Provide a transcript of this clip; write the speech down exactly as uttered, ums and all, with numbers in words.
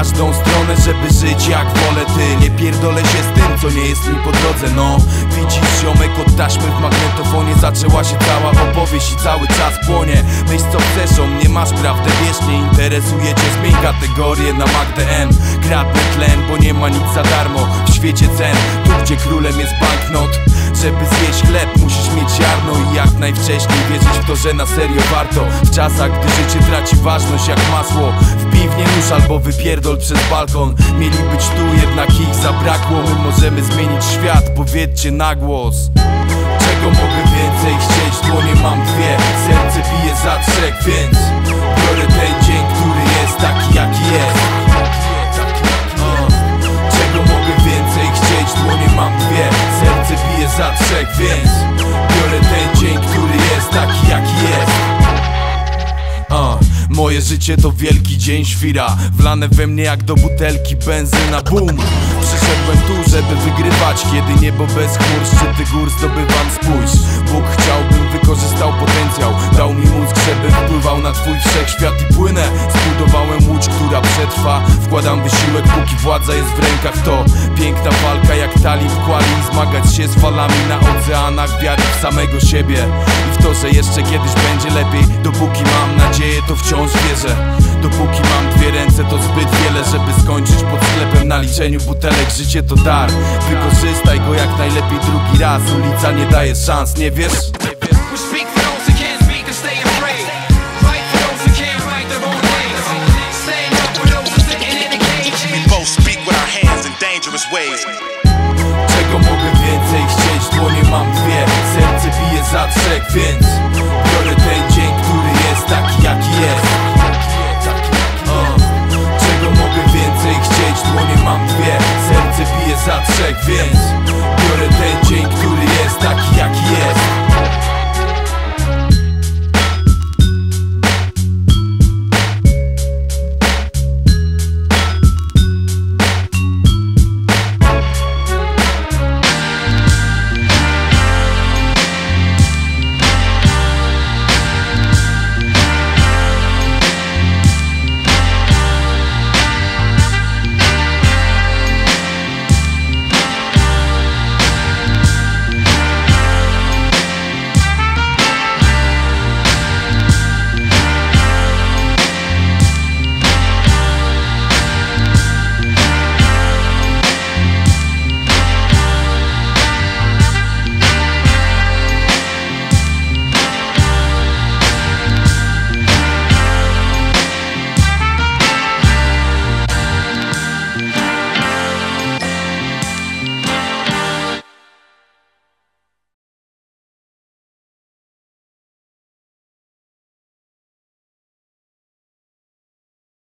każdą stronę, żeby żyć jak wolę. Ty nie pierdolę się z tym, co nie jest mi po drodze, no. Widzisz, ziomek od taśmy w magnetofonie zaczęła się cała opowieść i cały czas płonie. Myśl co chcesz o mnie, masz prawdę, wiesz, nie interesuje cię. Zmień kategorię na Magdę M, kradnę tlen, bo nie ma nic za darmo w świecie cen. Tu gdzie królem jest banknot, żeby zjeść chleb musisz mieć ziarno i jak najwcześniej wierzyć w to, że na serio warto. W czasach, gdy życie traci ważność jak masło, w piwnie nóż albo wypierdol przez balkon. Mieli być tu, jednak ich zabrakło. My możemy zmienić świat, powiedzcie na głos. Czego mogę więcej chcieć, bo nie mam dwie, serce bije za trzech, więc biorę ten dzień, który jest taki jaki jest. Czego mogę więcej chcieć, bo nie mam dwie, serce bije za trzech, więc biorę ten dzień, który jest taki jaki jest. Uh, moje życie to wielki dzień świra, wlane we mnie jak do butelki benzyna, boom. Przyszedłem tu, żeby wygrywać, kiedy niebo bez chmur, szczyty gór zdobywam, spójrz. Bóg chciałbym wykorzystał potencjał, dał mi mózg, żeby wpływał na twój wszechświat i płynę. Zbudowałem łódź, która przetrwa, wkładam wysiłek, póki władza jest w rękach. To piękna walka jak tali w kwali, zmagać się z falami na oceanach wiary w samego siebie i w to, że jeszcze kiedyś będzie lepiej. Dopóki mam nadzieję, to wciąż wierzę. Dopóki mam dwie ręce, to zbyt wiele, żeby skończyć pod sklepem na liczeniu butelek. Życie to dar, wykorzystaj go jak najlepiej drugi raz. Ulica nie daje szans, nie wiesz?